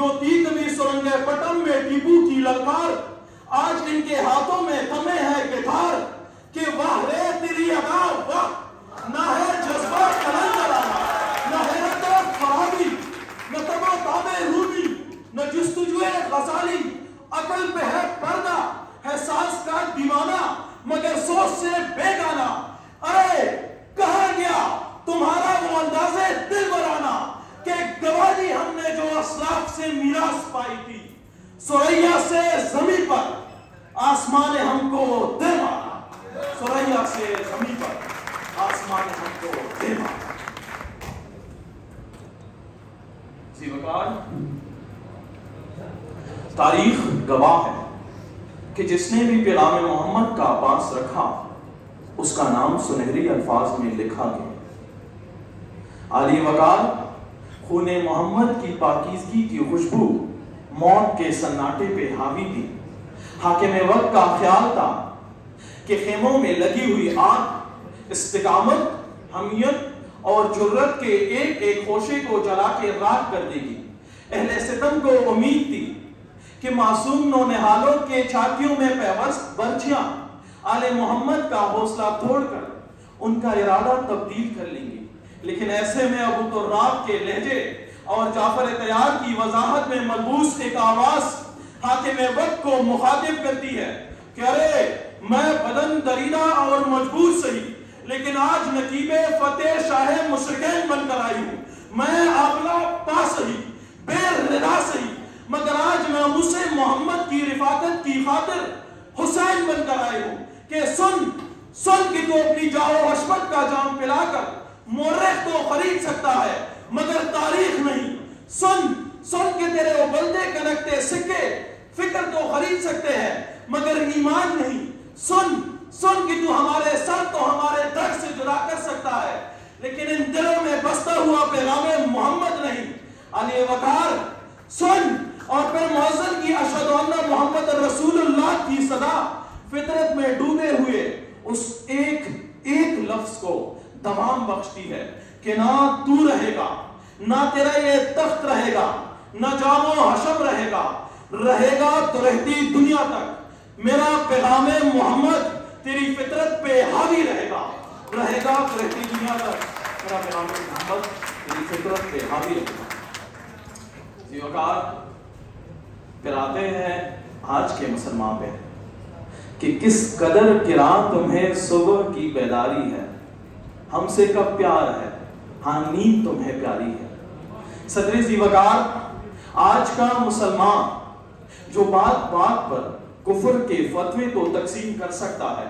जो तीत में सुरंगे पटम में टीपू की ललकार, आज इनके हाथों में थमे है गिटार कि वाह रे तेरी अकार, वाह ना है जज्बा कलंदरा, ना है तो खराबी, न तबा ताबे रूबी, न जुस्तुजुए गजाली, अकल पे है पर्दा, है सास का दीवाना, मगर सोच से बेगाना। अरे कहा गया तुम्हारा वो अंदाजे दिल बराना के गवाली हमने जो असलाफ से मीरास पाई थी, सुरैया से जमीन पर आसमान ने हमको दे मारा, सुरैया से जमीन पर आसमान ने हमको दे मारा। तारीख गवाह है कि जिसने भी पैगाम मोहम्मद का पास रखा उसका नाम सुनहरी अल्फाज में लिखा गया। आली वकार खूने मोहम्मद की पाकीजगी की खुशबू मौत के सन्नाटे पे हावी थी। हाकिमे वक्त का ख्याल था कि खेमों में लगी हुई आग इस्तिकामत, हमियत और जुर्रत के एक एक होशे को जला के राख कर देगी। अहले सितम को उम्मीद थी कि मासूम नौनिहालों के छातियों में पैवस्त बर्छियां आले मोहम्मद का हौसला तोड़कर उनका इरादा तब्दील कर लेंगी, लेकिन ऐसे में अबू तुर्राब के लहजे और जाफर तैयार की वजाहत में मलबूस एक आवाज हाकिम वक्त को मुखातिब करती है कि अरे मैं बदन दरीदा और मजबूर सही, लेकिन आज नकीबे फतेह शाह मुशरकैन बनकर आई हूँ। मैं आपला पा सही, बेरिदा सही, मगर आज मैं मुझसे मोहम्मद की रिफाकत की खातिर हुसैन बनकर आई हूँ कि सुन सुन कि तू अपनी जाओ हशमत का जाम पिलाकर मोर्रख को खरीद सकता है मगर तारीख नहीं। सुन सुन के तेरे उबलते कनकते सिक्के फिक्र तो खरीद सकते हैं मगर ईमान नहीं। सुन सुन कि तू हमारे सर तो हमारे दर से जुदा कर सकता है लेकिन इन दिलों में बसता हुआ पैगाम मोहम्मद नहीं। अली वकार सुन, और फिर मुअज्जिन की अशहदु अन्ना मोहम्मद रसूलुल्लाह की सदा फितरत में डूबे हुए उस एक एक लफ्ज को दवाम बख्शती है कि ना तू रहेगा, ना तेरा ये तख्त रहेगा, ना जामो हशम रहेगा, रहेगा तो रहती दुनिया तक मेरा पैगाम मोहम्मद तेरी फितरत पे हावी रहेगा, रहेगा तो रहती दुनिया तक मेरा पैगाम मोहम्मद तेरी फितरत पे हावी रहेगा। पिराते हैं आज के मुसलमान पे कि किस कदर किराम तुम्हें सुबह की बेदारी है, हमसे कब प्यार है, हाँ नींद तुम्हें प्यारी है। सदरे ज़ीवकार आज का मुसलमान जो बात बात पर कुफर के फतवे तो तकसीम कर सकता है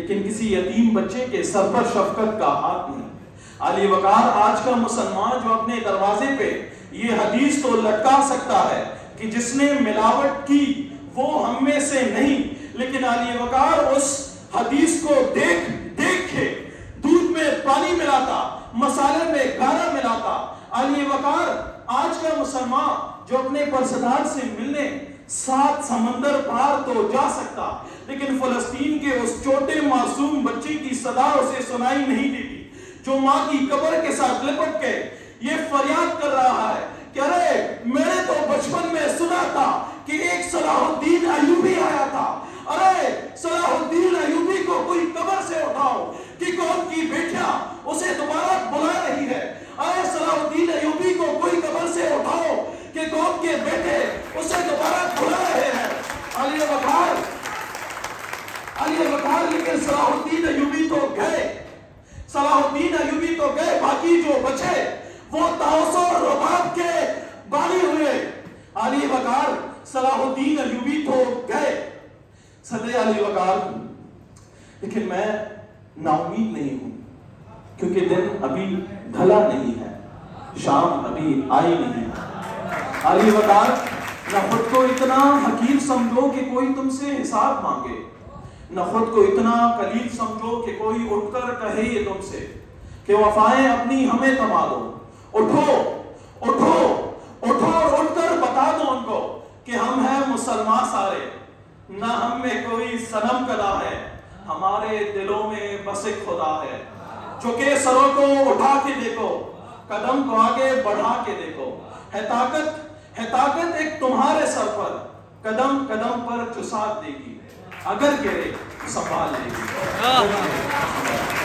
लेकिन किसी यतीम बच्चे के सर पर शफकत का हाथ नहीं। आली वकार आज का मुसलमान जो अपने दरवाजे पे ये हदीस तो लटका सकता है कि जिसने मिलावट की वो हम में से नहीं, लेकिन आली वकार उस हदीस को देख देख के दूध में पानी मिलाता, मसाले में गारा मिलाता। अली वकार आज का मुसलमान जो अपने परसदार से मिलने सात समंदर पार तो जा सकता लेकिन फिलिस्तीन के उस छोटे मासूम बच्चे की सदा उसे सुनाई नहीं देती जो माँ की कब्र के साथ लिपट के ये फरियाद कर रहा है कि अरे मैंने तो बचपन में सुना था कि एक सलाहुद्दीन अयूबी आया था, अरे सलाहुद्दीन अयूबी को कोई कब्र से उठाओ कि कौन की बेटियां उसे दोबारा बुला रही है, अरे सलाहुद्दीन अयूबी को कोई कब्र से उठाओ कि कौन के बेटे उसे दोबारा बुला रहे हैं। अली वकार लेकिन सलाहुद्दीन अयूबी तो गए, बाकी जो बचे वो ताउसो रुबाब के बानी हुए। अली वकार सलाहुद्दीन अयूबी तो गए सदे अली वकार, लेकिन मैं नाउमीद नहीं हूं क्योंकि दिन अभी ढला नहीं है, शाम अभी आई नहीं है। अली वकार न खुद को इतना हकीर समझो कि कोई तुमसे हिसाब मांगे, न खुद को इतना कलील समझो कि कोई उठकर कहे ये तुमसे कि वफाएं अपनी हमें थमा दो, उठो उठो उठो और उठकर बता दो उनको कि हम हैं मुसलमान सारे, ना हम में कोई सनम कदा है, हमारे दिलों में बसे खुदा है। चुके सरों को उठा के देखो, कदम को आगे बढ़ा के देखो, है ताकत है ये ताकत एक तुम्हारे सर पर कदम कदम पर चुसात देगी, अगर गिरे संभाल लेगी।